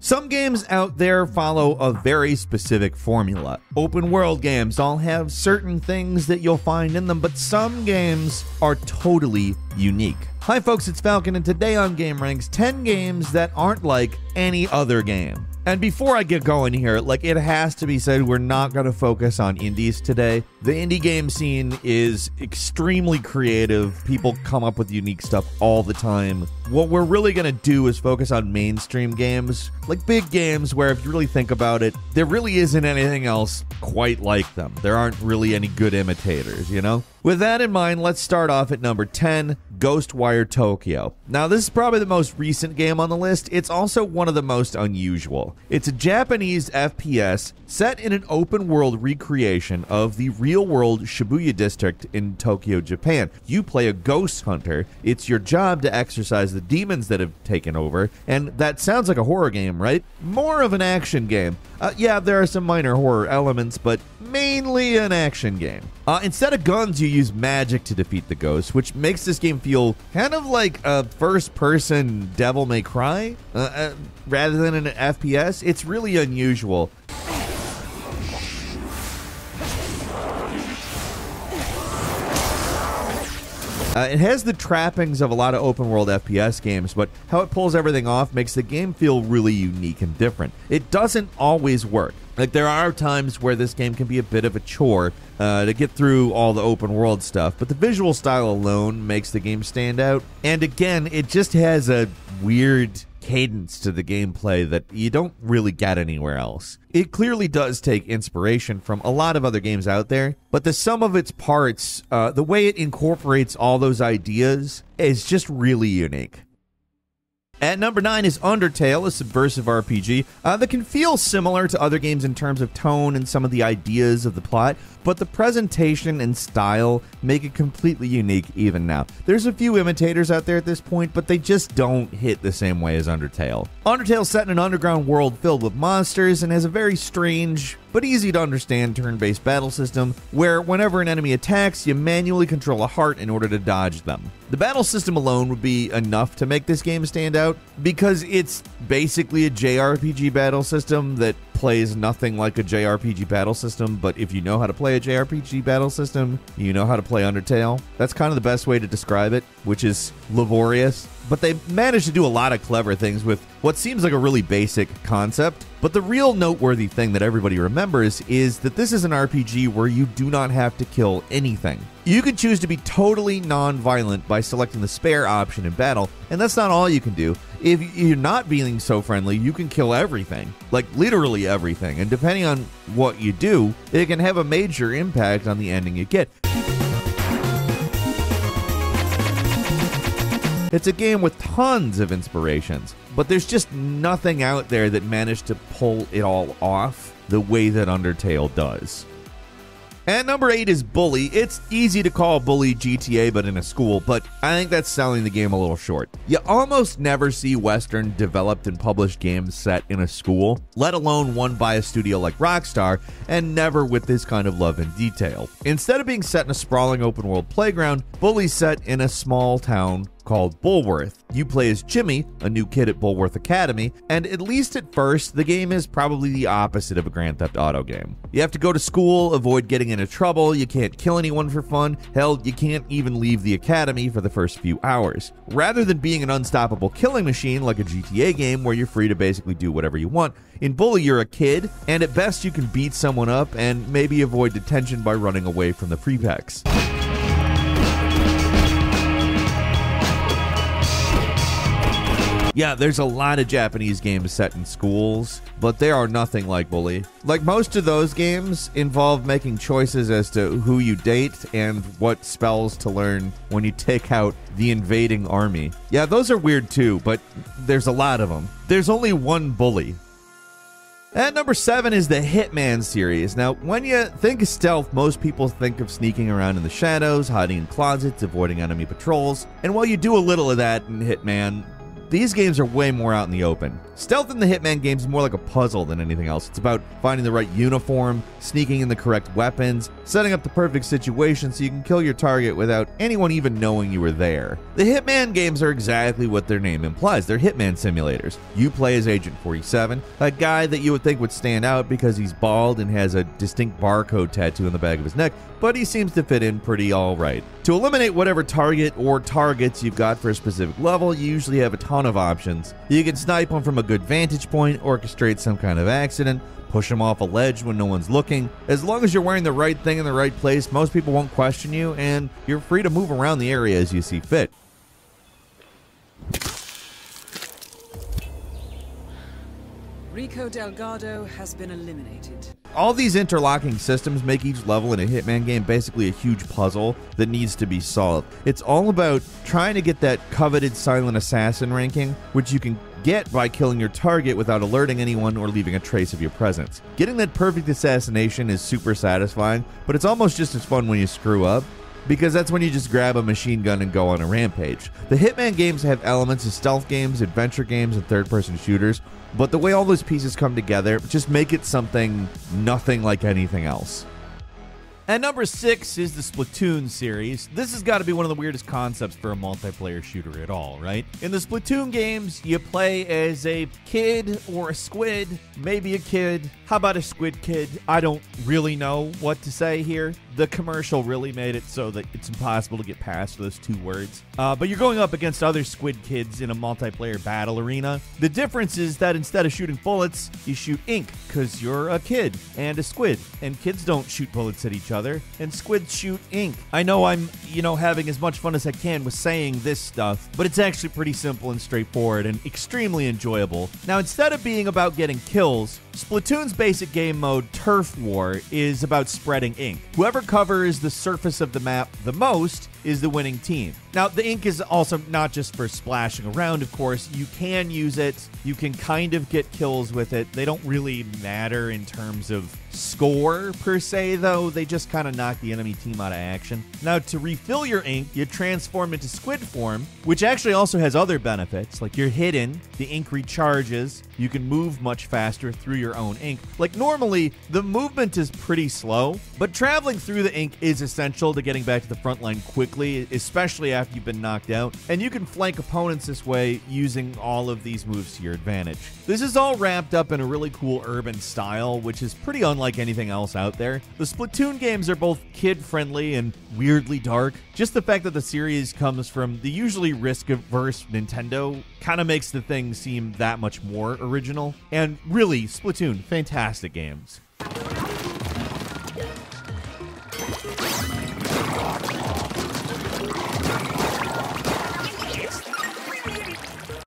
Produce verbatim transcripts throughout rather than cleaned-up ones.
Some games out there follow a very specific formula. Open world games all have certain things that you'll find in them, but some games are totally unique. Hi folks, it's Falcon, and today on Gameranx, ten games that aren't like any other game. And before I get going here, like, it has to be said, we're not going to focus on indies today. The indie game scene is extremely creative. People come up with unique stuff all the time. What we're really going to do is focus on mainstream games, like big games where, if you really think about it, there really isn't anything else quite like them. There aren't really any good imitators, you know? With that in mind, let's start off at number ten, Ghostwire Tokyo. Now, this is probably the most recent game on the list. It's also one of the most unusual. It's a Japanese F P S set in an open-world recreation of the real-world Shibuya district in Tokyo, Japan. You play a ghost hunter. It's your job to exorcise the demons that have taken over, and that sounds like a horror game, right? More of an action game. Uh, yeah, there are some minor horror elements, but mainly an action game. Uh, instead of guns, you use magic to defeat the ghosts, which makes this game feel kind of like a first-person Devil May Cry, uh, uh, rather than an F P S. It's really unusual. Uh, it has the trappings of a lot of open-world F P S games, but how it pulls everything off makes the game feel really unique and different. It doesn't always work. Like, there are times where this game can be a bit of a chore uh, to get through all the open-world stuff, but the visual style alone makes the game stand out. And again, it just has a weird cadence to the gameplay that you don't really get anywhere else. It clearly does take inspiration from a lot of other games out there, but the sum of its parts, uh, the way it incorporates all those ideas, is just really unique. At number nine is Undertale, a subversive R P G uh, that can feel similar to other games in terms of tone and some of the ideas of the plot, but the presentation and style make it completely unique even now. There's a few imitators out there at this point, but they just don't hit the same way as Undertale. Undertale's set in an underground world filled with monsters and has a very strange but easy to understand turn-based battle system where whenever an enemy attacks, you manually control a heart in order to dodge them. The battle system alone would be enough to make this game stand out because it's basically a J R P G battle system that plays nothing like a J R P G battle system, but if you know how to play a J R P G battle system, you know how to play Undertale. That's kind of the best way to describe it, which is laborious. But they managed to do a lot of clever things with what seems like a really basic concept. But the real noteworthy thing that everybody remembers is that this is an R P G where you do not have to kill anything. You can choose to be totally non-violent by selecting the spare option in battle, and that's not all you can do. If you're not being so friendly, you can kill everything, like literally everything, and depending on what you do, it can have a major impact on the ending you get. It's a game with tons of inspirations, but there's just nothing out there that managed to pull it all off the way that Undertale does. And number eight is Bully. It's easy to call Bully G T A but in a school, but I think that's selling the game a little short. You almost never see Western developed and published games set in a school, let alone one by a studio like Rockstar, and never with this kind of love and detail. Instead of being set in a sprawling open world playground, Bully's set in a small town called Bullworth. You play as Jimmy, a new kid at Bullworth Academy, and at least at first, the game is probably the opposite of a Grand Theft Auto game. You have to go to school, avoid getting into trouble, you can't kill anyone for fun, hell, you can't even leave the academy for the first few hours. Rather than being an unstoppable killing machine like a G T A game where you're free to basically do whatever you want, in Bully you're a kid, and at best you can beat someone up and maybe avoid detention by running away from the free packs. Yeah, there's a lot of Japanese games set in schools, but they are nothing like Bully. Like, most of those games involve making choices as to who you date and what spells to learn when you take out the invading army. Yeah, those are weird too, but there's a lot of them. There's only one Bully. At number seven is the Hitman series. Now, when you think of stealth, most people think of sneaking around in the shadows, hiding in closets, avoiding enemy patrols, and while you do a little of that in Hitman, These games are way more out in the open. Stealth in the Hitman games is more like a puzzle than anything else. It's about finding the right uniform, sneaking in the correct weapons, setting up the perfect situation so you can kill your target without anyone even knowing you were there. The Hitman games are exactly what their name implies. They're Hitman simulators. You play as Agent forty-seven, a guy that you would think would stand out because he's bald and has a distinct barcode tattoo in the back of his neck, but he seems to fit in pretty all right. To eliminate whatever target or targets you've got for a specific level, you usually have a ton of options. You can snipe them from a good vantage point, orchestrate some kind of accident, push them off a ledge when no one's looking. As long as you're wearing the right thing in the right place, most people won't question you, and you're free to move around the area as you see fit. Rico Delgado has been eliminated. All these interlocking systems make each level in a Hitman game basically a huge puzzle that needs to be solved. It's all about trying to get that coveted silent assassin ranking, which you can get by killing your target without alerting anyone or leaving a trace of your presence. Getting that perfect assassination is super satisfying, but it's almost just as fun when you screw up, because that's when you just grab a machine gun and go on a rampage. The Hitman games have elements of stealth games, adventure games, and third-person shooters, but the way all those pieces come together just make it something nothing like anything else. At number six is the Splatoon series. This has got to be one of the weirdest concepts for a multiplayer shooter at all, right? In the Splatoon games, you play as a kid or a squid, maybe a kid. How about a squid kid? I don't really know what to say here. The commercial really made it so that it's impossible to get past those two words. Uh, but you're going up against other squid kids in a multiplayer battle arena. The difference is that instead of shooting bullets, you shoot ink, because you're a kid and a squid, and kids don't shoot bullets at each other. Other, and squids shoot ink. I know I'm, you know, having as much fun as I can with saying this stuff, but it's actually pretty simple and straightforward and extremely enjoyable. Now, instead of being about getting kills, Splatoon's basic game mode, Turf War, is about spreading ink. Whoever covers the surface of the map the most is the winning team. Now, the ink is also not just for splashing around, of course. You can use it. You can kind of get kills with it. They don't really matter in terms of score, per se, though. They just kind of knock the enemy team out of action. Now, to refill your ink, you transform into squid form, which actually also has other benefits. Like, you're hidden, the ink recharges, you can move much faster through your own ink. Like, normally, the movement is pretty slow, but traveling through the ink is essential to getting back to the front line quickly, especially after you've been knocked out, and you can flank opponents this way using all of these moves to your advantage. This is all wrapped up in a really cool urban style, which is pretty unlike anything else out there. The Splatoon games are both kid-friendly and weirdly dark. Just the fact that the series comes from the usually risk-averse Nintendo kind of makes the thing seem that much more original. And really, Splatoon, fantastic games.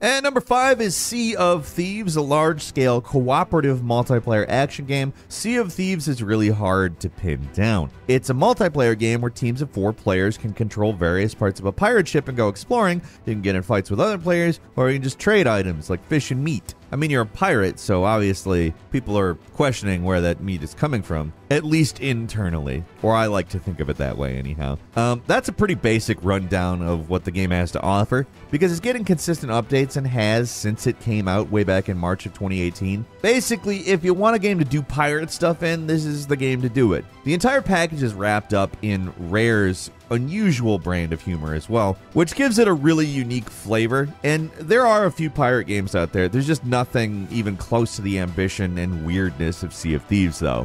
And number five is Sea of Thieves, a large-scale cooperative multiplayer action game. Sea of Thieves is really hard to pin down. It's a multiplayer game where teams of four players can control various parts of a pirate ship and go exploring. You can get in fights with other players, or you can just trade items like fish and meat. I mean, you're a pirate, so obviously people are questioning where that meat is coming from, at least internally, or I like to think of it that way anyhow. Um, that's a pretty basic rundown of what the game has to offer, because it's getting consistent updates and has since it came out way back in March of twenty eighteen. Basically, if you want a game to do pirate stuff in, this is the game to do it. The entire package is wrapped up in Rare's unusual brand of humor as well, which gives it a really unique flavor. And there are a few pirate games out there. There's just nothing even close to the ambition and weirdness of Sea of Thieves, though.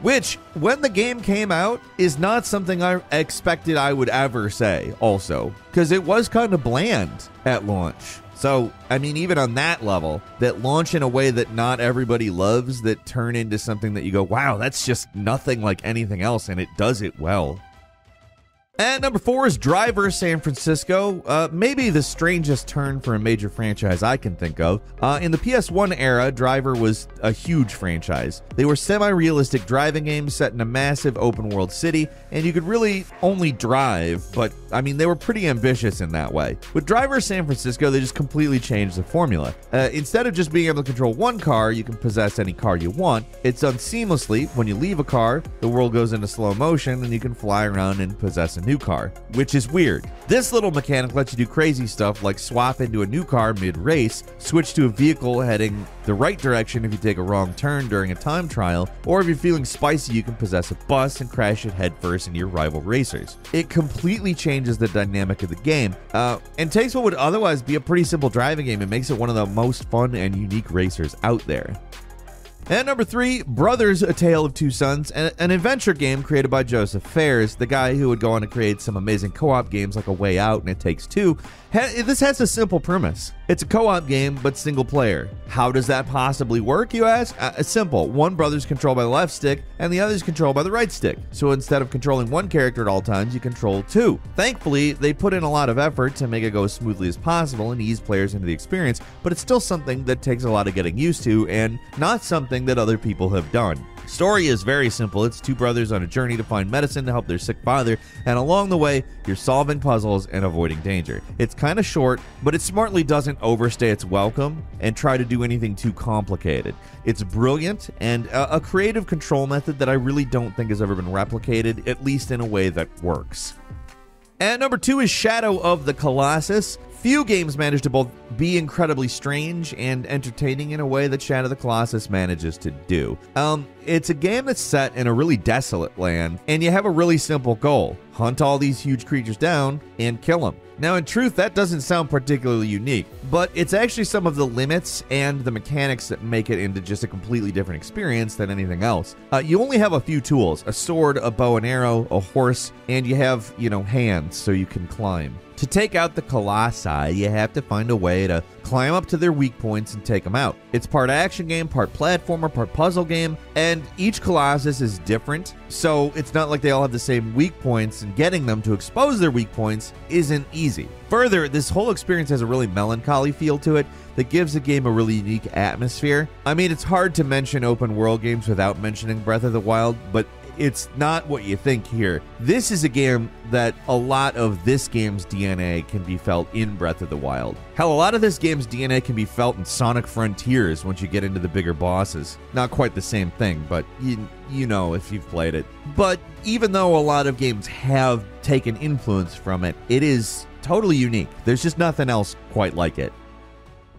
Which, when the game came out, is not something I expected I would ever say, also, because it was kind of bland at launch. So, I mean, even on that level, that launch in a way that not everybody loves, that turn into something that you go, wow, that's just nothing like anything else, and it does it well. And number four is Driver San Francisco, uh, maybe the strangest turn for a major franchise I can think of. Uh, in the P S one era, Driver was a huge franchise. They were semi-realistic driving games set in a massive open-world city, and you could really only drive, but I mean, they were pretty ambitious in that way. With Driver San Francisco, they just completely changed the formula. Uh, instead of just being able to control one car, you can possess any car you want. It's done seamlessly. When you leave a car, the world goes into slow motion, and you can fly around and possess a new car, which is weird. This little mechanic lets you do crazy stuff like swap into a new car mid-race, switch to a vehicle heading the right direction if you take a wrong turn during a time trial, or if you're feeling spicy, you can possess a bus and crash it headfirst into your rival racers. It completely changes the dynamic of the game, uh, and takes what would otherwise be a pretty simple driving game and makes it one of the most fun and unique racers out there. And number three, Brothers, A Tale of Two Sons, an, an adventure game created by Joseph Fares, the guy who would go on to create some amazing co-op games like A Way Out and It Takes Two. Ha- this has a simple premise. It's a co-op game, but single player. How does that possibly work, you ask? Uh, simple. One brother's controlled by the left stick, and the other's controlled by the right stick. So instead of controlling one character at all times, you control two. Thankfully, they put in a lot of effort to make it go as smoothly as possible and ease players into the experience, but it's still something that takes a lot of getting used to, and not something that other people have done. Story is very simple. It's two brothers on a journey to find medicine to help their sick father, and along the way, you're solving puzzles and avoiding danger. It's kind of short, but it smartly doesn't overstay its welcome and try to do anything too complicated. It's brilliant and a, a creative control method that I really don't think has ever been replicated, at least in a way that works. And number two is Shadow of the Colossus. Few games manage to both be incredibly strange and entertaining in a way that Shadow of the Colossus manages to do. Um, it's a game that's set in a really desolate land, and you have a really simple goal. Hunt all these huge creatures down and kill them. Now, in truth, that doesn't sound particularly unique, but it's actually some of the limits and the mechanics that make it into just a completely different experience than anything else. Uh, you only have a few tools, a sword, a bow and arrow, a horse, and you have, you know, hands so you can climb. To take out the colossi, you have to find a way to climb up to their weak points and take them out. It's part action game, part platformer, part puzzle game, and each colossus is different, so it's not like they all have the same weak points, and getting them to expose their weak points isn't easy. Further, this whole experience has a really melancholy feel to it that gives the game a really unique atmosphere. I mean, it's hard to mention open world games without mentioning Breath of the Wild, but it's not what you think here. This is a game that a lot of this game's D N A can be felt in Breath of the Wild. Hell, a lot of this game's D N A can be felt in Sonic Frontiers once you get into the bigger bosses. Not quite the same thing, but you, you know if you've played it. But even though a lot of games have taken influence from it, it is totally unique. There's just nothing else quite like it.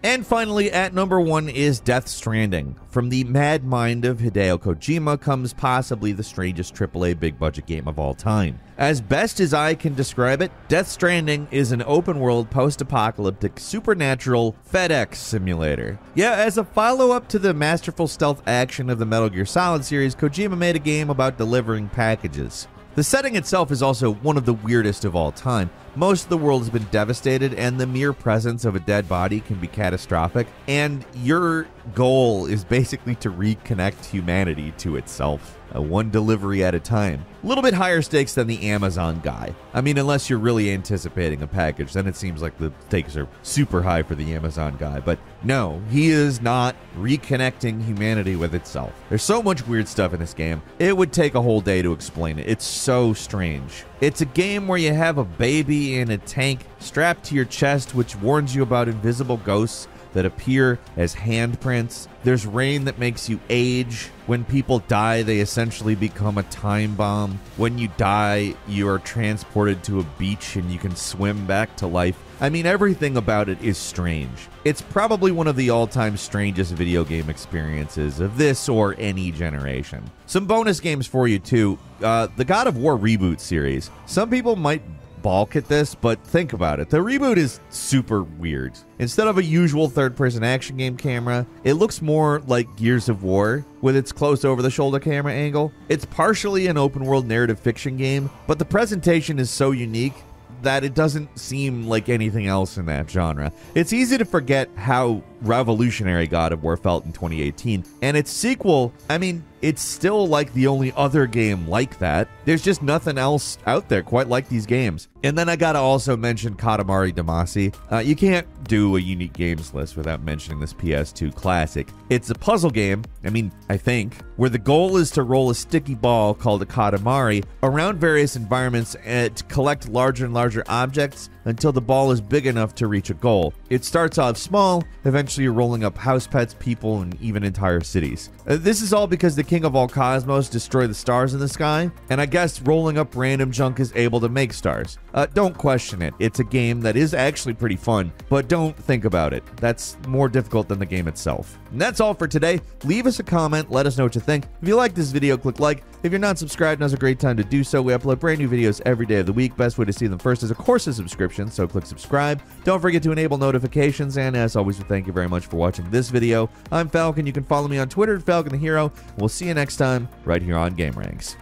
And finally, at number one is Death Stranding. From the mad mind of Hideo Kojima comes possibly the strangest triple A big-budget game of all time. As best as I can describe it, Death Stranding is an open-world, post-apocalyptic, supernatural FedEx simulator. Yeah, as a follow-up to the masterful stealth action of the Metal Gear Solid series, Kojima made a game about delivering packages. The setting itself is also one of the weirdest of all time. Most of the world has been devastated, and the mere presence of a dead body can be catastrophic, and your goal is basically to reconnect humanity to itself, uh, one delivery at a time. A little bit higher stakes than the Amazon guy. I mean, unless you're really anticipating a package, then it seems like the stakes are super high for the Amazon guy, but no, he is not reconnecting humanity with itself. There's so much weird stuff in this game, it would take a whole day to explain it. It's so strange. It's a game where you have a baby in a tank strapped to your chest, which warns you about invisible ghosts that appear as handprints. There's rain that makes you age. When people die, they essentially become a time bomb. When you die, you are transported to a beach and you can swim back to life. I mean, everything about it is strange. It's probably one of the all-time strangest video game experiences of this or any generation. Some bonus games for you too. Uh, the God of War reboot series. Some people might balk at this, but think about it. The reboot is super weird. Instead of a usual third-person action game camera, it looks more like Gears of War with its close over-the-shoulder camera angle. It's partially an open-world narrative fiction game, but the presentation is so unique that it doesn't seem like anything else in that genre. It's easy to forget how revolutionary God of War felt in twenty eighteen, and its sequel, I mean, it's still like the only other game like that. There's just nothing else out there quite like these games. And then I gotta also mention Katamari Damacy. Uh, you can't do a unique games list without mentioning this P S two classic. It's a puzzle game, I mean, I think, where the goal is to roll a sticky ball called a Katamari around various environments and to collect larger and larger objects until the ball is big enough to reach a goal. It starts off small, eventually you're rolling up house pets, people, and even entire cities. Uh, this is all because the King of all cosmos destroy the stars in the sky, and I guess rolling up random junk is able to make stars. Uh, don't question it. It's a game that is actually pretty fun, but don't think about it. That's more difficult than the game itself. And that's all for today. Leave us a comment. Let us know what you think. If you like this video, click like. If you're not subscribed, now's a great time to do so. We upload brand new videos every day of the week. Best way to see them first is, of course, a subscription, so click subscribe. Don't forget to enable notifications, and as always, we thank you very much for watching this video. I'm Falcon. You can follow me on Twitter at FalconTheHero. We'll see you next time right here on Gameranx.